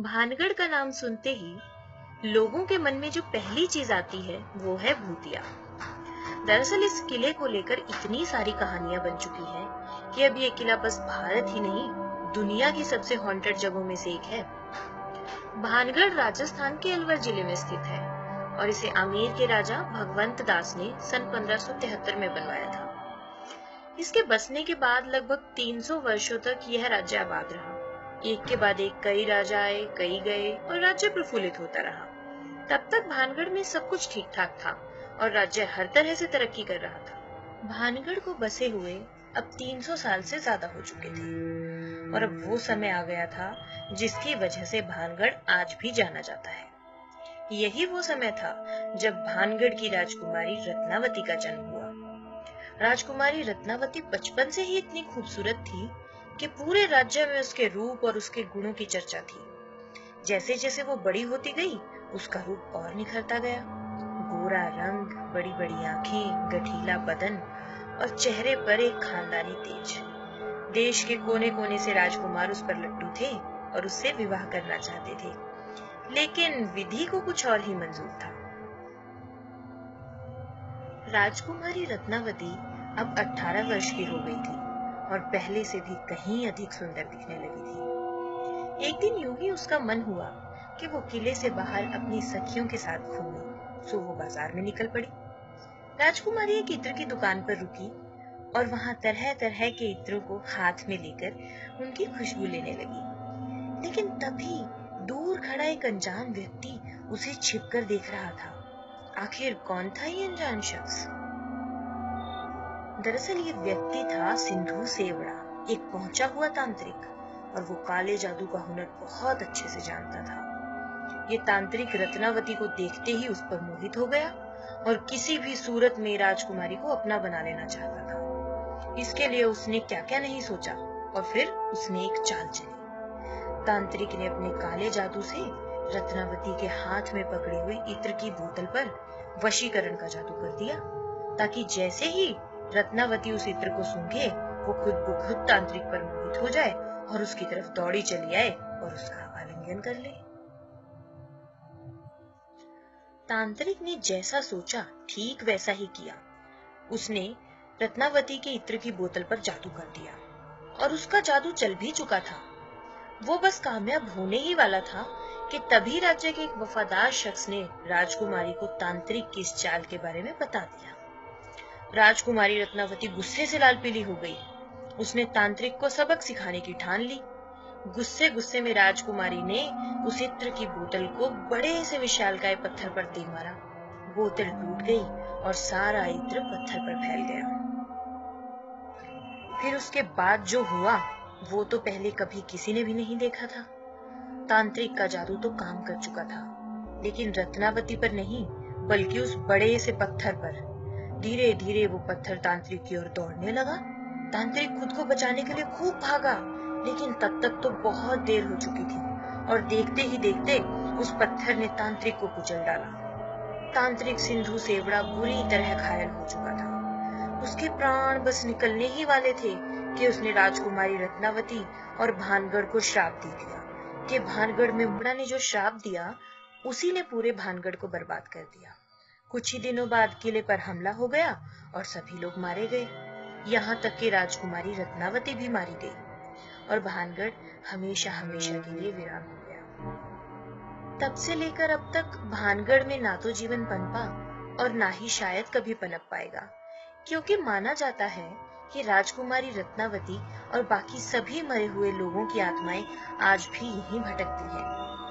भानगढ़ का नाम सुनते ही लोगों के मन में जो पहली चीज आती है वो है भूतिया। दरअसल इस किले को लेकर इतनी सारी कहानियां बन चुकी हैं कि अब ये किला बस भारत ही नहीं दुनिया की सबसे हॉन्टेड जगहों में से एक है। भानगढ़ राजस्थान के अलवर जिले में स्थित है और इसे आमेर के राजा भगवंत दास ने सन 1573 में बनवाया था। इसके बसने के बाद लगभग 300 वर्षों तक यह राज्य आबाद रहा। एक के बाद एक कई राजा आए, कई गए और राज्य प्रफुल्लित होता रहा। तब तक भानगढ़ में सब कुछ ठीक ठाक था और राज्य हर तरह से तरक्की कर रहा था। भानगढ़ को बसे हुए अब 300 साल से ज्यादा हो चुके थे और अब वो समय आ गया था जिसकी वजह से भानगढ़ आज भी जाना जाता है। यही वो समय था जब भानगढ़ की राजकुमारी रत्नावती का जन्म हुआ। राजकुमारी रत्नावती बचपन से ही इतनी खूबसूरत थी कि पूरे राज्य में उसके रूप और उसके गुणों की चर्चा थी। जैसे जैसे वो बड़ी होती गई उसका रूप और निखरता गया। गोरा रंग, बड़ी बड़ी आंखें, गठीला बदन और चेहरे पर एक खानदानी तेज। देश के कोने कोने से राजकुमार उस पर लट्टू थे और उससे विवाह करना चाहते थे, लेकिन विधि को कुछ और ही मंजूर था। राजकुमारी रत्नावती अब 18 वर्ष की हो गई थी और पहले से भी कहीं अधिक सुंदर दिखने लगी थी। एक दिन यूं ही उसका मन हुआ कि वो किले से बाहर अपनी सखियों के साथ घूमे, सो वो बाजार में निकल पड़ी। राजकुमारी एक इत्र की दुकान पर रुकी और वहां तरह तरह के इत्रों को हाथ में लेकर उनकी खुशबू लेने लगी। लेकिन तभी दूर खड़ा एक अनजान व्यक्ति उसे छिपकर देख रहा था। आखिर कौन था ये अनजान शख्स? दरअसल ये व्यक्ति था सिंधु सेवड़ा, एक पहुंचा हुआ तांत्रिक, और वो काले जादू का हुनर बहुत अच्छे से जानता था। ये तांत्रिक रत्नावती को देखते ही उस पर मोहित हो गया और किसी भी सूरत में राजकुमारी को अपना बना लेना चाहता था। इसके लिए उसने क्या क्या नहीं सोचा और फिर उसने एक चाल चली। तांत्रिक ने अपने काले जादू से रत्नावती के हाथ में पकड़ी हुई इत्र की बोतल पर वशीकरण का जादू कर दिया, ताकि जैसे ही रत्नावती उस इत्र को सूंघे वो खुद ब खुद तांत्रिक पर मोहित हो जाए और उसकी तरफ दौड़ी चली आए और उसका आलिंगन कर ले। तांत्रिक ने जैसा सोचा ठीक वैसा ही किया। उसने रत्नावती के इत्र की बोतल पर जादू कर दिया और उसका जादू चल भी चुका था। वो बस कामयाब होने ही वाला था कि तभी राज्य के एक वफादार शख्स ने राजकुमारी को तांत्रिक की इस चाल के बारे में बता दिया। राजकुमारी रत्नावती गुस्से से लाल पीली हो गई। उसने तांत्रिक को सबक सिखाने की ठान ली। गुस्से गुस्से में राजकुमारी ने उस इत्र की बोतल को बड़े से विशालकाय पत्थर पर दे मारा। बोतल टूट गई और सारा इत्र पत्थर पर फैल गया। फिर उसके बाद जो हुआ वो तो पहले कभी किसी ने भी नहीं देखा था। तांत्रिक का जादू तो काम कर चुका था, लेकिन रत्नावती पर नहीं बल्कि उस बड़े से पत्थर पर। धीरे धीरे वो पत्थर तांत्रिक की ओर दौड़ने लगा। तांत्रिक खुद को बचाने के लिए खूब भागा, लेकिन तब तक तो बहुत देर हो चुकी थी और देखते ही देखते उस पत्थर ने तांत्रिक को कुचल डाला। तांत्रिक सिंधु सेवड़ा बुरी तरह घायल हो चुका था। उसके प्राण बस निकलने ही वाले थे कि उसने राजकुमारी रत्नावती और भानगढ़ को श्राप दे दिया कि भानगढ़ में मुड़ा ने जो श्राप दिया उसी ने पूरे भानगढ़ को बर्बाद कर दिया। कुछ ही दिनों बाद किले पर हमला हो गया और सभी लोग मारे गए, यहाँ तक कि राजकुमारी रत्नावती भी मारी गई और भानगढ़ हमेशा हमेशा के लिए वीरान हो गया। तब से लेकर अब तक भानगढ़ में ना तो जीवन पनपा और ना ही शायद कभी पनप पाएगा, क्योंकि माना जाता है कि राजकुमारी रत्नावती और बाकी सभी मरे हुए लोगों की आत्माएं आज भी यहीं भटकती हैं।